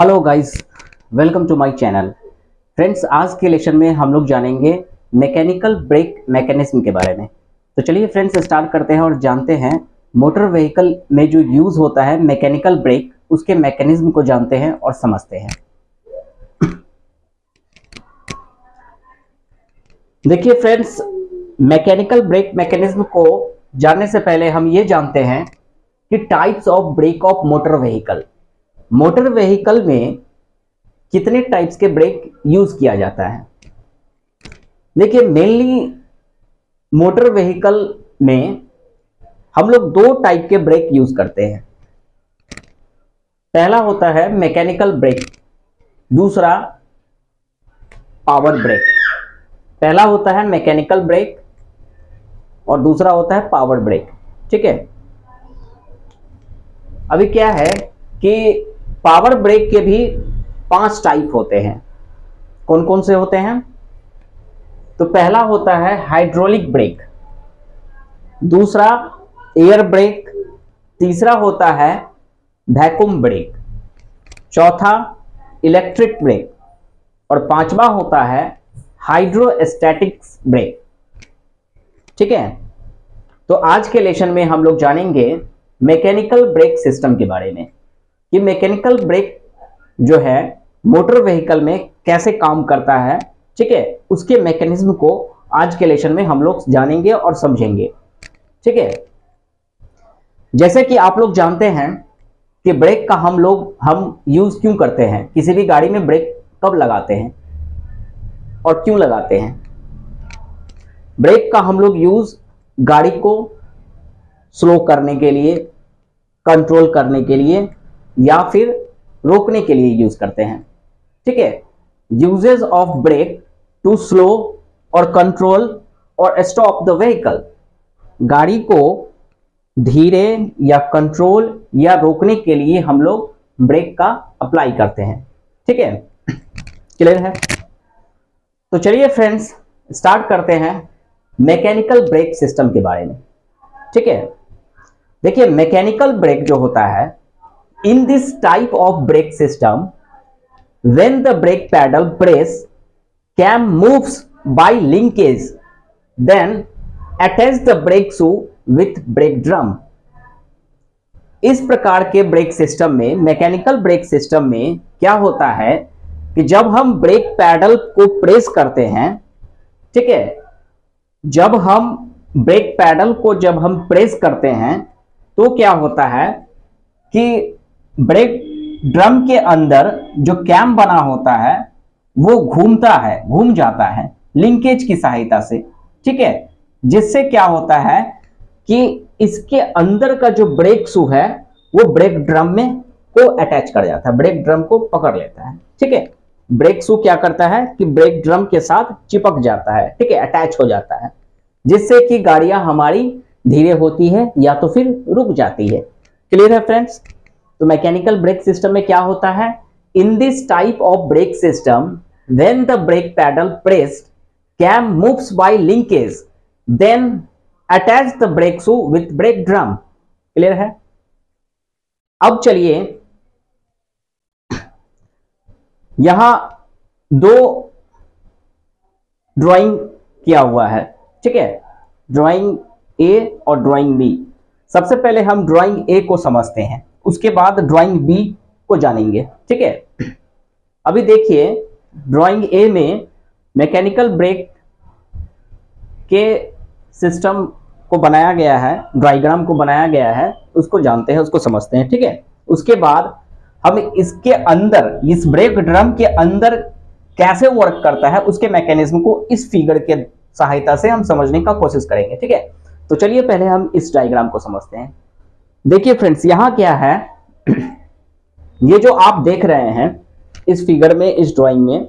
Hello guys, welcome to my channel. Friends, आज के lecture में हम लोग जानेंगे मैकेनिकल ब्रेक मैकेनिज्म के बारे में। तो चलिए फ्रेंड्स स्टार्ट करते हैं और जानते हैं मोटर व्हीकल में जो यूज़ होता है मैकेनिकल ब्रेक, उसके मैकेनिज्म को जानते हैं और समझते हैं। देखिए फ्रेंड्स, मैकेनिकल ब्रेक मैकेनिज्म को जानने से पहले हम ये जानते हैं कि types of brake of motor vehicle. Motor vehicle में कितने टाइप्स के ब्रेक यूज किया जाता है? देखिए, मेनली मोटर व्हीकल में हम लोग दो टाइप के ब्रेक यूज करते हैं। पहला होता है मैकेनिकल ब्रेक, दूसरा पावर ब्रेक। पहला होता है मैकेनिकल ब्रेक और दूसरा होता है पावर ब्रेक। ठीक है, अभी क्या है कि पावर ब्रेक के भी 5 टाइप होते हैं। कौन कौन से होते हैं? तो पहला होता है हाइड्रोलिक ब्रेक, दूसरा एयर ब्रेक, तीसरा होता है वैक्यूम ब्रेक, चौथा इलेक्ट्रिक ब्रेक और पांचवा होता है हाइड्रोस्टैटिक्स ब्रेक। ठीक है, तो आज के लेसन में हम लोग जानेंगे मैकेनिकल ब्रेक सिस्टम के बारे में कि मैकेनिकल ब्रेक जो है मोटर व्हीकल में कैसे काम करता है। ठीक है, उसके मैकेनिज्म को आज के लेसन में हम लोग जानेंगे और समझेंगे। ठीक है, जैसे कि आप लोग जानते हैं कि ब्रेक का हम यूज क्यों करते हैं, किसी भी गाड़ी में ब्रेक कब लगाते हैं और क्यों लगाते हैं। ब्रेक का हम लोग यूज गाड़ी को स्लो करने के लिए, कंट्रोल करने के लिए या फिर रोकने के लिए यूज करते हैं। ठीक है, uses of brake to slow और कंट्रोल और स्टॉप द व्हीकल। गाड़ी को धीरे या कंट्रोल या रोकने के लिए हम लोग ब्रेक का अप्लाई करते हैं। ठीक है, क्लियर है? तो चलिए फ्रेंड्स स्टार्ट करते हैं मैकेनिकल ब्रेक सिस्टम के बारे में। ठीक है, देखिए मैकेनिकल ब्रेक जो होता है, in this type of brake system when the brake pedal press cam moves by linkage then attach the brake shoe with brake drum. इस प्रकार के ब्रेक सिस्टम में, मैकेनिकल ब्रेक सिस्टम में क्या होता है कि जब हम ब्रेक पैडल को प्रेस करते हैं, ठीक है, जब हम प्रेस करते हैं तो क्या होता है कि ब्रेक ड्रम के अंदर जो कैम बना होता है वो घूमता है, घूम जाता है लिंकेज की सहायता से। ठीक है, जिससे क्या होता है कि इसके अंदर का जो ब्रेक शू है वो ब्रेक ड्रम में को अटैच कर जाता है, ब्रेक ड्रम को पकड़ लेता है। ठीक है, ब्रेक शू क्या करता है कि ब्रेक ड्रम के साथ चिपक जाता है। ठीक है, अटैच हो जाता है, जिससे कि गाड़ियां हमारी धीरे होती है या तो फिर रुक जाती है। क्लियर है फ्रेंड्स? तो मैकेनिकल ब्रेक सिस्टम में क्या होता है, in this type of brake system when the brake pedal pressed cam moves by linkage then attach the brake shoe with brake drum. Clear है? अब चलिए यहां 2 ड्राइंग किया हुआ है। ठीक है, ड्राइंग ए और ड्राइंग बी। सबसे पहले हम ड्राइंग ए को समझते हैं, उसके बाद ड्राइंग बी को जानेंगे। ठीक है, अभी देखिए ड्राइंग ए में मैकेनिकल ब्रेक के सिस्टम को बनाया गया है, डायग्राम को बनाया गया है, उसको जानते हैं, उसको समझते हैं। ठीक है, उसके बाद हम इसके अंदर, इस ब्रेक ड्रम के अंदर कैसे वर्क करता है उसके मैकेनिज्म को इस फिगर के सहायता से हम समझने का कोशिश करेंगे। ठीक है, तो चलिए पहले हम इस डायग्राम को समझते हैं। देखिए फ्रेंड्स, यहाँ क्या है, ये जो आप देख रहे हैं इस फिगर में, इस ड्राइंग में,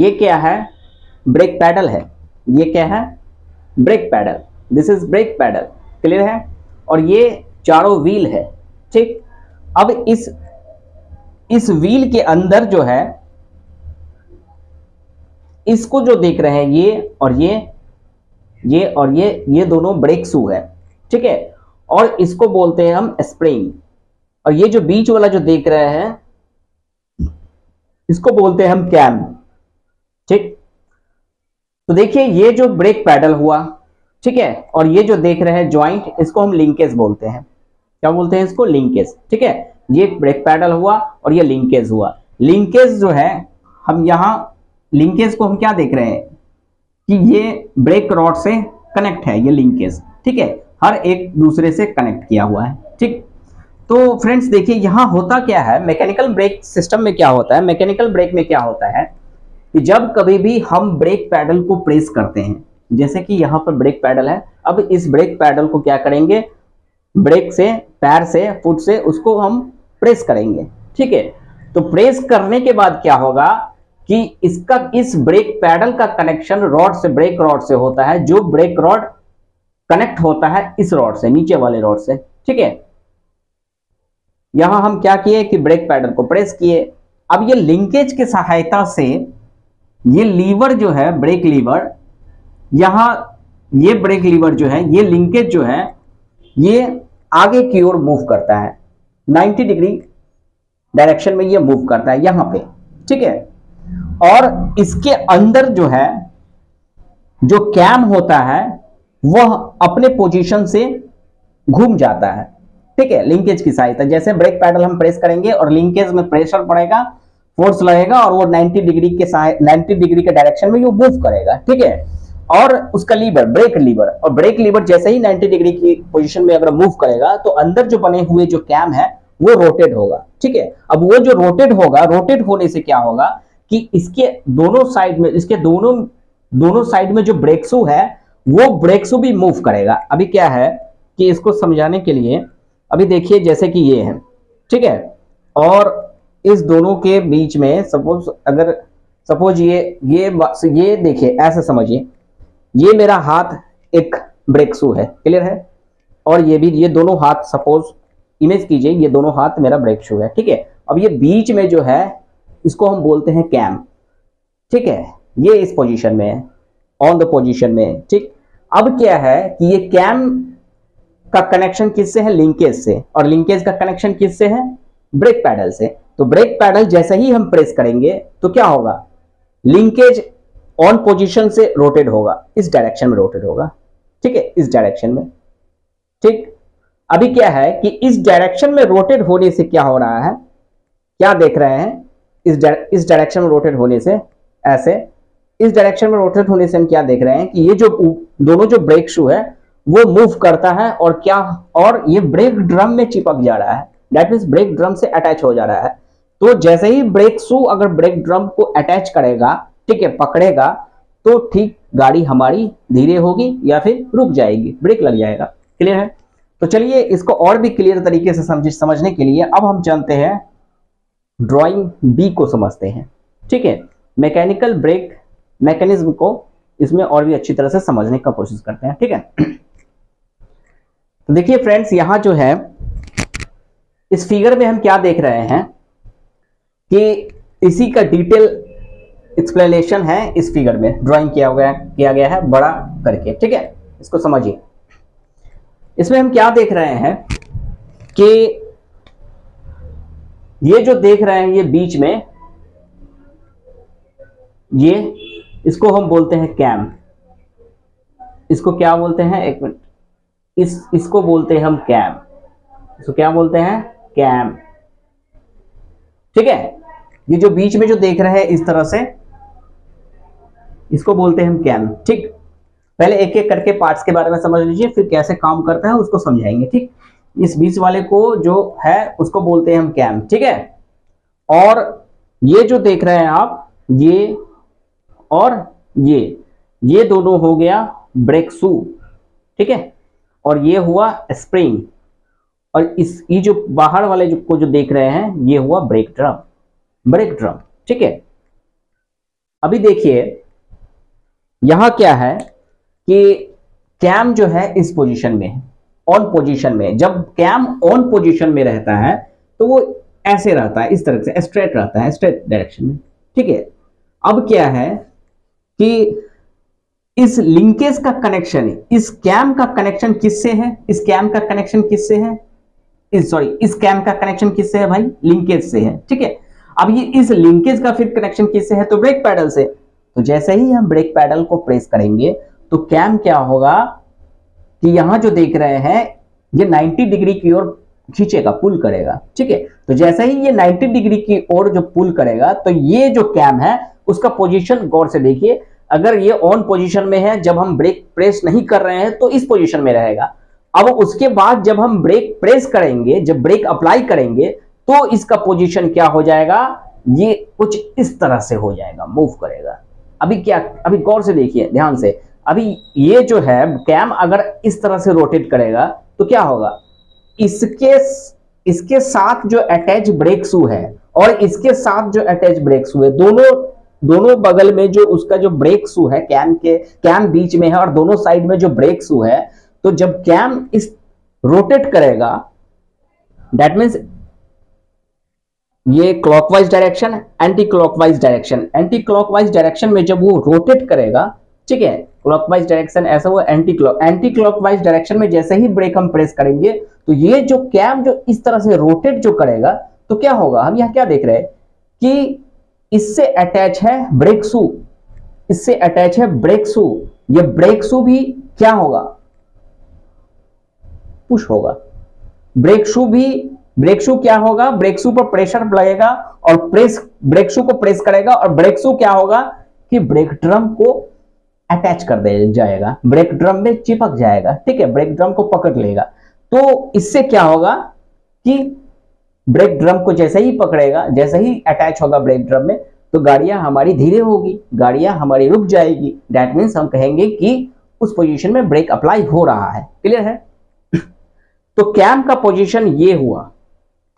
ये क्या है, ब्रेक पैडल है। ये क्या है, brake pedal. This is brake pedal. Clear है? और ये चारों व्हील है। ठीक, अब इस व्हील के अंदर जो है, इसको जो देख रहे हैं, ये और ये, ये और ये दोनों ब्रेक शू है। ठीक है, और इसको बोलते हैं हम स्प्रिंग। और ये जो बीच वाला जो देख रहे हैं इसको बोलते हैं हम कैम। ठीक, तो देखिए ये जो ब्रेक पैडल हुआ, ठीक है, और ये जो देख रहे हैं ज्वाइंट, इसको हम लिंकेज बोलते हैं। क्या बोलते हैं इसको? लिंकेज। ठीक है, ये ब्रेक पैडल हुआ और ये लिंकेज हुआ। लिंकेज जो है, हम यहाँ लिंकेज को हम क्या देख रहे हैं कि ये ब्रेक रॉड से कनेक्ट है, ये लिंकेज। ठीक है, हर एक दूसरे से कनेक्ट किया हुआ है। ठीक, तो फ्रेंड्स देखिए यहाँ होता क्या है, मैकेनिकल ब्रेक सिस्टम में क्या होता है, मैकेनिकल ब्रेक में क्या होता है कि जब कभी भी हम ब्रेक पैडल को प्रेस करते हैं, जैसे कि यहाँ पर ब्रेक पैडल है, अब इस ब्रेक पैडल को क्या करेंगे, ब्रेक से, पैर से, फुट से उसको हम प्रेस करेंगे। ठीक है, तो प्रेस करने के बाद क्या होगा कि इसका, इस ब्रेक पैडल का कनेक्शन रॉड से, ब्रेक रॉड से होता है, जो ब्रेक रॉड कनेक्ट होता है इस रॉड से, नीचे वाले रॉड से। ठीक है, यहां हम क्या किए कि ब्रेक पैडल को प्रेस किए। अब ये लिंकेज की सहायता से ये लीवर जो है, ब्रेक लीवर, यहां ये ब्रेक लीवर जो है, ये लिंकेज जो है, ये आगे की ओर मूव करता है, 90 डिग्री डायरेक्शन में ये मूव करता है यहां पे। ठीक है, और इसके अंदर जो है, जो कैम होता है वह अपने पोजीशन से घूम जाता है। ठीक है, लिंकेज की सहायता, जैसे ब्रेक पैडल हम प्रेस करेंगे और लिंकेज में प्रेशर पड़ेगा, फोर्स लगेगा, और वो 90 डिग्री के डायरेक्शन में वो मूव करेगा। ठीक है, और उसका लीवर, ब्रेक लीवर, और ब्रेक लीवर जैसे ही 90 डिग्री की पोजीशन में अगर मूव करेगा तो अंदर जो बने हुए जो कैम है वो रोटेट होगा। ठीक है, अब वो जो रोटेट होगा, रोटेट होने से क्या होगा कि इसके दोनों साइड में, इसके दोनों साइड में जो ब्रेक्सू है वो ब्रेक्सू भी मूव करेगा। अभी क्या है कि इसको समझाने के लिए, अभी देखिए जैसे कि ये है, ठीक है, और इस दोनों के बीच में सपोज, अगर सपोज ये देखिए, ऐसे समझिए, ये मेरा हाथ एक ब्रेक्सू है, क्लियर है, और ये भी, ये दोनों हाथ सपोज इमेज कीजिए, ये दोनों हाथ मेरा ब्रेक्सू है। ठीक है, अब ये बीच में जो है इसको हम बोलते हैं कैम। ठीक है, ये इस पोजीशन में है, ऑन द पोजीशन में। ठीक, अब क्या है कि ये कैम का कनेक्शन किससे है? लिंकेज से। और लिंकेज का कनेक्शन किससे है? ब्रेक पैडल से। तो ब्रेक पैडल जैसे ही हम प्रेस करेंगे तो क्या होगा, लिंकेज ऑन पोजीशन से रोटेट होगा, इस डायरेक्शन में रोटेट होगा। ठीक है, इस डायरेक्शन में। ठीक, अभी क्या है कि इस डायरेक्शन में रोटेट होने से क्या हो रहा है, क्या देख रहे हैं, इस डायरेक्शन में रोटेट होने से, ऐसे इस डायरेक्शन में रोटेट होने से हम क्या देख रहे हैं कि ये जो दोनों जो ब्रेक शू है वो मूव करता है, और क्या, और ये ब्रेक ड्रम में चिपक जा रहा है, दैट मीन्स ब्रेक ड्रम से अटैच हो जा रहा है। तो जैसे ही ब्रेक शू अगर ब्रेक ड्रम को अटैच करेगा, ठीक है, पकड़ेगा, तो ठीक गाड़ी हमारी धीरे होगी या फिर रुक जाएगी, ब्रेक लग जाएगा। क्लियर है? तो चलिए इसको और भी क्लियर तरीके से समझने के लिए अब हम जानते हैं ड्राइंग बी को समझते हैं। ठीक है, मैकेनिकल ब्रेक मैकेनिज्म को इसमें और भी अच्छी तरह से समझने का कोशिश करते हैं। ठीक है, तो देखिए फ्रेंड्स यहाँ जो है इस फिगर में हम क्या देख रहे हैं कि इसी का डिटेल एक्सप्लेनेशन है इस फिगर में, ड्राइंग किया गया है बड़ा करके। ठीक है, इसको समझिए, इसमें हम क्या देख रहे हैं कि ये जो देख रहे हैं, ये बीच में, ये इसको हम बोलते हैं कैम। इसको क्या बोलते हैं, एक मिनट, इसको बोलते हैं हम कैम। इसको क्या बोलते हैं? कैम। ठीक है, ये जो बीच में जो देख रहे हैं इस तरह से, इसको बोलते हैं हम कैम। ठीक, पहले एक एक करके पार्ट्स के बारे में समझ लीजिए, फिर कैसे काम करता है उसको समझाएंगे। ठीक, इस बीच वाले को जो है उसको बोलते हैं हम कैम। ठीक है, और ये जो देख रहे हैं आप, ये और ये दोनों हो गया ब्रेक शू। ठीक है, और ये हुआ स्प्रिंग, और इस ये जो बाहर वाले को जो देख रहे हैं ये हुआ ब्रेक ड्रम। ठीक है, अभी देखिए यहां क्या है कि कैम जो है इस पोजीशन में है, ऑन पोजीशन में। जब कैम ऑन पोजीशन में रहता है तो वो ऐसे रहता है, इस तरह से स्ट्रेट रहता है, स्ट्रेट डायरेक्शन में। ठीक है, अब क्या है कि इस लिंकेज का कनेक्शन, इस कैम का कनेक्शन किससे है? इस कैम का कनेक्शन किससे है? इस स्कैम का कनेक्शन किससे है भाई? लिंकेज से है। ठीक है, अब ये इस लिंकेज का फिर कनेक्शन किससे है? तो ब्रेक पैडल से। तो जैसे ही हम ब्रेक पैडल को प्रेस करेंगे तो कैम क्या होगा कि यहां जो देख रहे हैं ये 90 डिग्री की ओर खींचेगा, पुल करेगा। ठीक है, तो जैसे ही ये 90 डिग्री की ओर जो पुल करेगा तो ये जो कैम है उसका पोजीशन गौर से देखिए। अगर ये ऑन पोजीशन में है जब हम ब्रेक प्रेस नहीं कर रहे हैं तो इस पोजीशन में रहेगा। अब उसके बाद जब हम ब्रेक प्रेस करेंगे, जब ब्रेक अप्लाई करेंगे तो इसका पोजीशन क्या हो जाएगा? ये कुछ इस तरह से हो जाएगा, मूव करेगा। अभी गौर से देखिए, ध्यान से। अभी ये जो है कैम अगर इस तरह से रोटेट करेगा तो क्या होगा? इसके साथ जो अटैच ब्रेक शू है और इसके साथ जो अटैच ब्रेक शू है, दोनों बगल में जो उसका जो ब्रेक शू है, कैम बीच में है और दोनों साइड में जो ब्रेक शू है, तो जब कैम इस रोटेट करेगा दैट मीन्स ये clockwise direction, anti clockwise direction. Anti clockwise direction में जब वो रोटेट करेगा, ठीक है, क्लॉकवाइज डायरेक्शन ऐसा, वो एंटी क्लॉकवाइज डायरेक्शन में जैसे ही ब्रेक हम प्रेस करेंगे तो ये जो कैम जो इस तरह से रोटेट जो करेगा तो क्या होगा? हम यहाँ क्या देख रहे हैं कि इससे अटैच है ब्रेक शू, इससे अटैच है ब्रेक शू। ये ब्रेक शू भी क्या होगा? पुश होगा। ब्रेक शू क्या होगा? ब्रेक शू पर प्रेशर लगेगा और ब्रेक शू को प्रेस करेगा और ब्रेक शू क्या होगा कि ब्रेक ड्रम को अटैच कर दिया जाएगा, ब्रेक ड्रम में चिपक जाएगा। ठीक है, ब्रेक ड्रम को पकड़ लेगा। तो इससे क्या होगा कि ब्रेक ड्रम को जैसे ही पकड़ेगा, जैसे ही अटैच होगा ब्रेक ड्रम में, तो गाड़ियां हमारी धीरे होगी, गाड़ियां हमारी रुक जाएगी। दैट मीन्स हम कहेंगे कि उस पोजीशन में ब्रेक अप्लाई हो रहा है। क्लियर है? तो कैम का पोजीशन ये हुआ,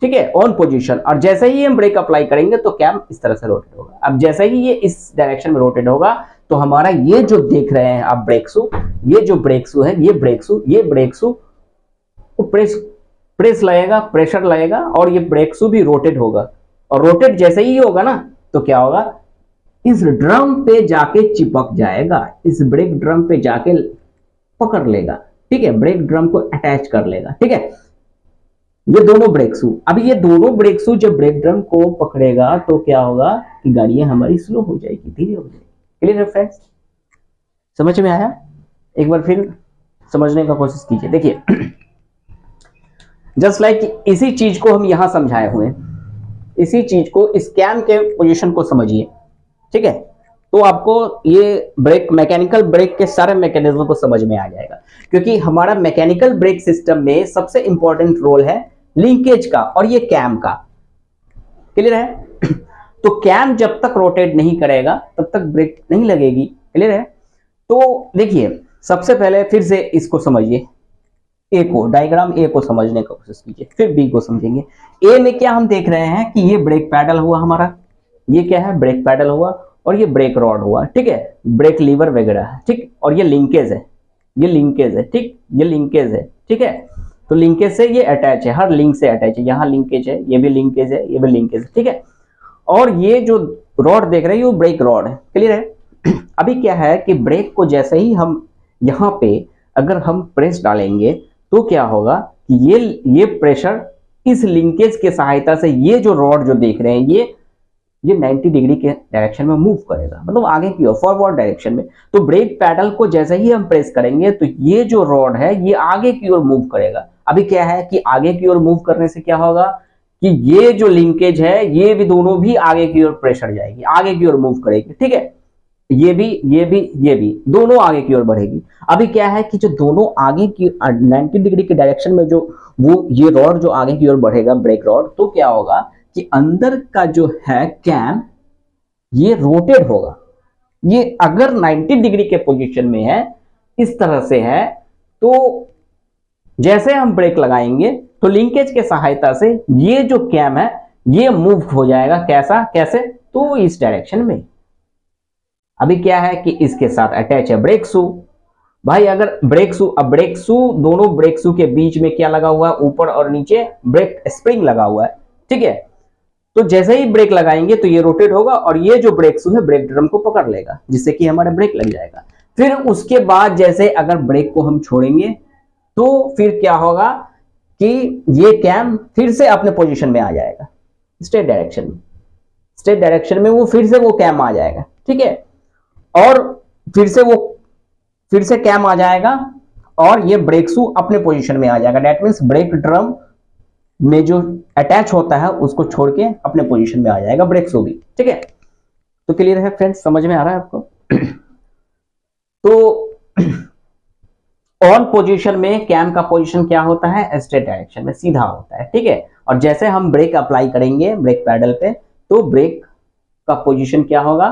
ठीक है, ऑन पोजीशन। और जैसे ही हम ब्रेक अप्लाई करेंगे तो कैम इस तरह से रोटेट होगा। अब जैसे ही ये इस डायरेक्शन में रोटेट होगा तो हमारा ये जो देख रहे हैं आप ब्रेक शू, ये जो ब्रेक शू है, ये ब्रेक शू को प्रेस लगेगा, प्रेशर लगेगा और ये ब्रेक शू भी रोटेट होगा। और रोटेट जैसे ही होगा ना तो क्या होगा? इस ड्रम पे जाके चिपक जाएगा, इस ब्रेक ड्रम पे जाके पकड़ लेगा। ठीक है, ब्रेक ड्रम को अटैच कर लेगा। ठीक है, ये दोनों ब्रेक शू। अब ये दोनों ब्रेक शू जब ब्रेक ड्रम को पकड़ेगा तो क्या होगा कि गाड़ियां हमारी स्लो हो जाएगी, धीरे हो जाएगी। क्लियर फ्रेंड्स, समझ में आया? एक बार फिर समझने का कोशिश कीजिए। देखिए जस्ट लाइक इसी चीज को हम यहां समझाए हुए, इसी चीज को स्कैम के पोजीशन को समझिए। ठीक है, तो आपको ये ब्रेक, मैकेनिकल ब्रेक के सारे मैकेनिज्म को समझ में आ जाएगा, क्योंकि हमारा मैकेनिकल ब्रेक सिस्टम में सबसे इंपॉर्टेंट रोल है लिंकेज का और ये कैम का। क्लियर है? तो कैम जब तक रोटेट नहीं करेगा तब तक ब्रेक नहीं लगेगी। क्लियर है? तो देखिए, सबसे पहले फिर से इसको समझिए, ए को, डायग्राम ए को समझने का कोशिश कीजिए, फिर बी को समझेंगे। ए में क्या हम देख रहे हैं कि ये ब्रेक पैडल हुआ हमारा, ये क्या है? ब्रेक पैडल हुआ और ये ब्रेक रॉड हुआ। ठीक है, ब्रेक लीवर वगैरह। ठीक, और ये लिंकेज है, ये लिंकेज है। ठीक, ये लिंकेज है। ठीक है, तो लिंकेज से ये अटैच है, हर लिंक से अटैच है। यहाँ लिंकेज है, ये भी लिंकेज है, ये भी लिंकेज है। ठीक है, और ये जो रॉड देख रहे हैं वो ब्रेक रॉड है। क्लियर है? अभी क्या है कि ब्रेक को जैसे ही हम यहाँ पे अगर हम प्रेस डालेंगे तो क्या होगा कि ये प्रेशर इस लिंकेज के सहायता से ये जो रॉड जो देख रहे हैं ये 90 डिग्री के डायरेक्शन में मूव करेगा, मतलब आगे की ओर, फॉरवर्ड डायरेक्शन में। तो ब्रेक पैडल को जैसे ही हम प्रेस करेंगे तो ये जो रॉड है ये आगे की ओर मूव करेगा। अभी क्या है कि आगे की ओर मूव करने से क्या होगा कि ये जो लिंकेज है ये भी दोनों भी आगे की ओर प्रेशर जाएगी, आगे की ओर मूव करेगी। ठीक है, ये भी दोनों आगे की ओर बढ़ेगी। अभी क्या है कि जो दोनों आगे की 90 डिग्री के डायरेक्शन में जो वो ये रॉड जो आगे की ओर बढ़ेगा, ब्रेक रॉड, तो क्या होगा कि अंदर का जो है कैम ये रोटेट होगा। ये अगर 90 डिग्री के पोजीशन में है, इस तरह से है, तो जैसे हम ब्रेक लगाएंगे तो लिंकेज के सहायता से ये जो कैम है ये मूव हो जाएगा। कैसे? तो इस डायरेक्शन में। अभी क्या है कि इसके साथ अटैच है ब्रेक शू। भाई अगर ब्रेक शू, दोनों ब्रेक शू के बीच में क्या लगा हुआ है? ऊपर और नीचे ब्रेक स्प्रिंग लगा हुआ है। ठीक है, तो जैसे ही ब्रेक लगाएंगे तो ये रोटेट होगा और ये जो ब्रेक शू है ब्रेक ड्रम को पकड़ लेगा, जिससे कि हमारा ब्रेक लग जाएगा। फिर उसके बाद जैसे अगर ब्रेक को हम छोड़ेंगे तो फिर क्या होगा कि ये कैम फिर से अपने पोजीशन में आ जाएगा स्ट्रेट डायरेक्शन में। स्ट्रेट डायरेक्शन में वो फिर से वो कैम आ जाएगा, ठीक है, और फिर से कैम आ जाएगा और ये ब्रेक शू अपने पोजीशन में आ जाएगा। डेट मीन्स ब्रेक ड्रम में जो अटैच होता है उसको छोड़ के अपने पोजीशन में आ जाएगा ब्रेक शू भी, ठीक है। तो क्लियर है फ्रेंड्स, समझ में आ रहा है आपको? तो ऑन पोजीशन में कैम का पोजीशन क्या होता है? स्ट्रेट डायरेक्शन में सीधा होता है, ठीक है। और जैसे हम ब्रेक अप्लाई करेंगे ब्रेक पैडल पे तो ब्रेक का पोजीशन क्या होगा?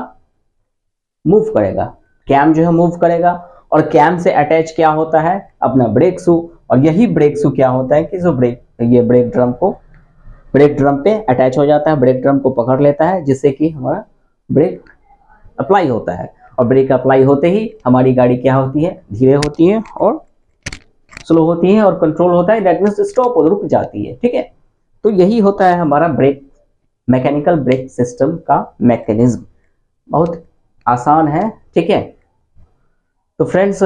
मूव करेगा, कैम जो है मूव करेगा और कैम से अटैच क्या होता है? अपना ब्रेक शू। और यही ब्रेक शू क्या होता है कि जो ब्रेक ड्रम को ब्रेक ड्रम पे अटैच हो जाता है, ब्रेक ड्रम को पकड़ लेता है जिससे कि हमारा ब्रेक अप्लाई होता है। और ब्रेक अप्लाई होते ही हमारी गाड़ी क्या होती है? धीरे होती है और स्लो होती है और कंट्रोल होता है, दैट मींस स्टॉप और रुक जाती है, ठीक है। तो यही होता है हमारा ब्रेक, मैकेनिकल ब्रेक सिस्टम का मैकेनिज्म। बहुत आसान है, ठीक है। तो फ्रेंड्स,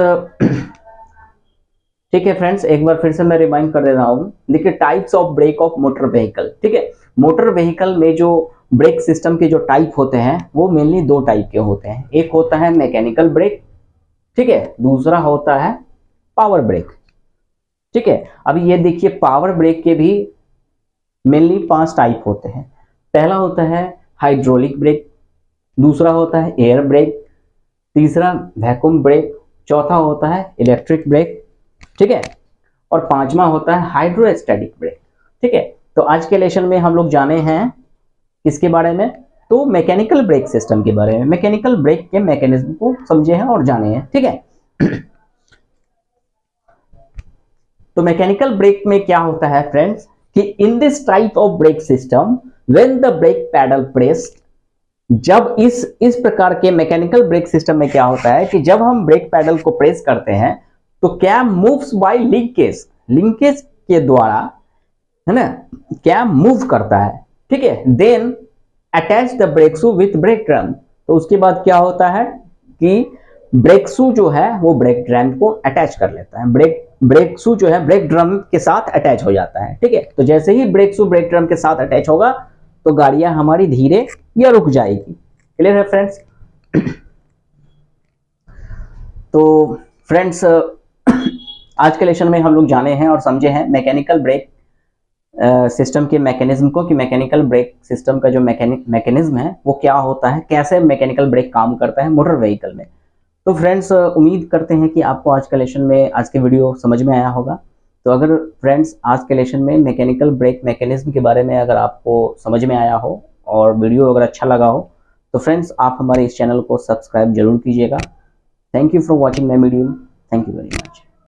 ठीक है फ्रेंड्स, एक बार फिर से मैं रिमाइंड कर दे रहा हूँ। देखिए, types of brake of motor vehicle, ठीक है। मोटर व्हीकल में जो ब्रेक सिस्टम के जो टाइप होते हैं वो मेनली दो टाइप के होते हैं। एक होता है मैकेनिकल ब्रेक, ठीक है, दूसरा होता है पावर ब्रेक, ठीक है। अभी ये देखिए, पावर ब्रेक के भी मेनली 5 टाइप होते हैं। पहला होता है हाइड्रोलिक ब्रेक, दूसरा होता है एयर ब्रेक, तीसरा वैक्यूम ब्रेक, चौथा होता है इलेक्ट्रिक ब्रेक, ठीक है, और 5वां होता है हाइड्रोस्टैटिक ब्रेक, ठीक है। तो आज के लेसन में हम लोग जाने हैं इसके बारे में, तो मैकेनिकल ब्रेक सिस्टम के बारे में, मैकेनिकल ब्रेक के मैकेनिज्म को समझे हैं और जाने हैं, ठीक है। तो मैकेनिकल ब्रेक में क्या होता है फ्रेंड्स कि in this type of brake system when the brake pedal pressed, जब इस प्रकार के मैकेनिकल ब्रेक सिस्टम में क्या होता है कि जब हम ब्रेक पैडल को प्रेस करते हैं तो cam moves by linkage, linkage के द्वारा, है ना, कैम मूव करता है, ठीक है। Then attach the brake shoe with brake drum, तो उसके बाद क्या होता है कि ब्रेक शू जो है वो ब्रेक ड्रम को अटैच कर लेता है, ब्रेक शू जो है ब्रेक ड्रम के साथ अटैच हो जाता है, ठीक है। तो जैसे ही ब्रेक शू ब्रेक ड्रम के साथ अटैच होगा तो गाड़ियां हमारी धीरे या रुक जाएगी। क्लियर है फ्रेंड्स? तो फ्रेंड्स, आज के लेसन में हम लोग जाने हैं और समझे हैं मैकेनिकल ब्रेक सिस्टम के मैकेनिज्म को, कि मैकेनिकल ब्रेक सिस्टम का जो मैकेनिज्म है वो क्या होता है, कैसे मैकेनिकल ब्रेक काम करता है मोटर व्हीकल में। तो फ्रेंड्स, उम्मीद करते हैं कि आपको आज के लेसन में आज के वीडियो समझ में आया होगा। तो अगर फ्रेंड्स आज के लेसन में मैकेनिकल ब्रेक मैकेनिज्म के बारे में अगर आपको समझ में आया हो और वीडियो अगर अच्छा लगा हो तो फ्रेंड्स आप हमारे इस चैनल को सब्सक्राइब जरूर कीजिएगा। Thank you for watching my video, thank you very much.